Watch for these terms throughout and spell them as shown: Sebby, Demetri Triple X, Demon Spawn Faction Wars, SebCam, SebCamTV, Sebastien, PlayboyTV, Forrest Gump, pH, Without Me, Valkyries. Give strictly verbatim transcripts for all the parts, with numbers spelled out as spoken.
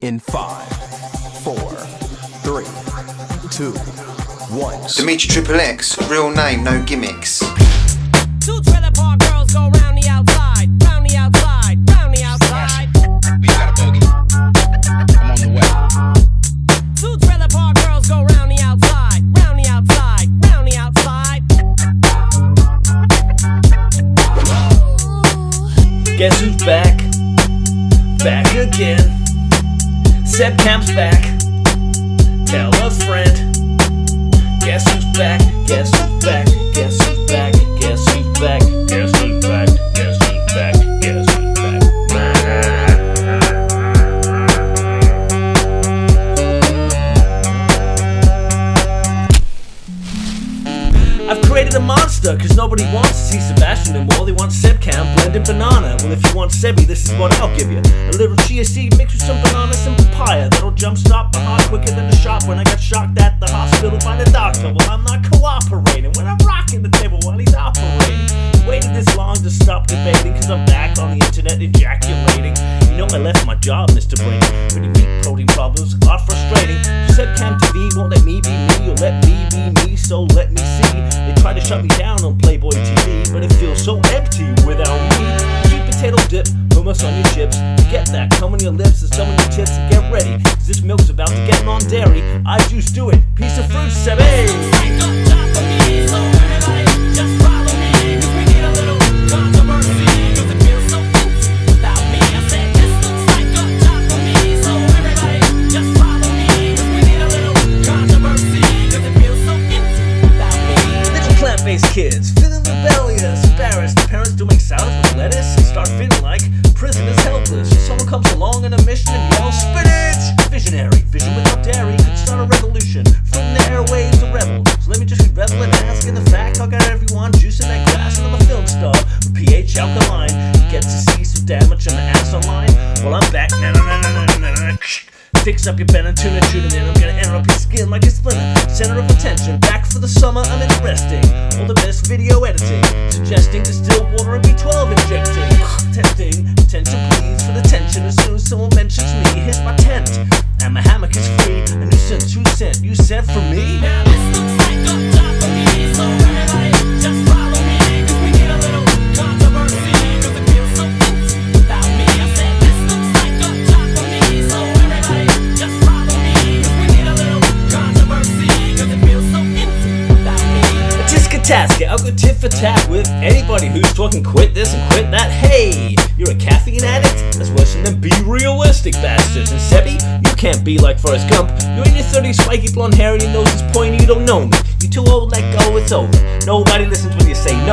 in five, four, three, two, one. Demetri Triple X, real name, no gimmicks. Two trailer park girls go round the outside, round the outside, round the outside. We got a bogey. I'm on the way. Two trailer park girls go round the outside, round the outside, round the outside. Guess who's back? Back again. SebCam's back. Tell a friend. Guess who's back? Guess who's back? Guess who's back? Guess who's back? Guess who's back? Guess who's back? Guess who's back? I've created a monster, cause nobody wants to see Sebastien anymore. They want SebCam blended banana. Well, if you want Sebby, this is what I'll give you. A little chia seed mixed with some banana, some papaya. That'll jumpstart my heart quicker than a shot. When I got shocked at the hospital by the doctor, well, I'm not cooperating when I'm rocking the table while he's operating. Waited this long to stop debating, cause I'm back on the internet ejaculating. You know I left my job, Mister Brady. Pretty weak protein problems are frustrating. SebCam T V won't let me be me, you'll let me be me, so let me see. They try to shut me down on Playboy T V, but it feels so empty without me. Sweet potato dip, hummus on your chips. Get that, come on your lips and some on your tits, and get ready, cause this milk's about to get non-dairy. I juice, do it, piece of fruit, Sebby. Kids feeling rebellious, embarrassed. Parents doing salads with lettuce and start feeling like prison is helpless. Someone comes along in a mission and yells, "Spinach!" Visionary, vision without dairy could start a revolution. From the airwaves, a rebel. So let me just rebel and ask in the fact I got everyone juicing that grass, and I'm a film star with pH alkaline. You get to see some damage on the ass online. Well, I'm back. Na na na na na na na. Fix up your Ben and tuna, shoot it in. I'm gonna enter up your skin like a splinter. Center of attention, back for the summer. I'm interesting. All the best video editing, suggesting distilled water and B twelve injecting. Testing, attention please for the tension. As soon as someone mentions me, here's my tent. And my hammock is free. A nuisance, you sent, you sent for me. Now this looks like a job for me, so everybody just follow me. I'll go tit for tat with anybody who's talking quit this and quit that. Hey, you're a caffeine addict? That's worse than be realistic bastards. And Sebby, you can't be like Forrest Gump. You're in your thirties, spiky blonde hair and your nose is pointy, you don't know me. You're too old, let go, it's over. Nobody listens when you say no.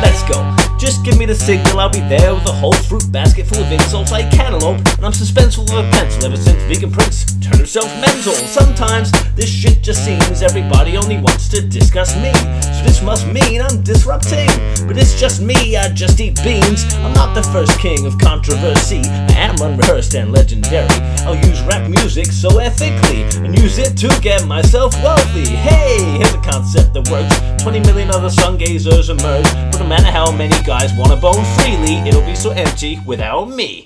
Let's go. Just give me the signal, I'll be there with a whole fruit basket full of insults like cantaloupe. And I'm suspenseful of a pencil ever since Vegan Prince turned himself mental. Sometimes this shit just seems everybody only wants to discuss me. So this must mean I'm disrupting. But it's just me, I just eat beans. I'm not the first king of controversy. I am unrehearsed and legendary. I'll use rap music so ethically and use it to get myself wealthy. Hey, here's a concept that works. twenty million other sun gazers emerge, but no matter how many guys wanna bone freely, it'll be so empty without me.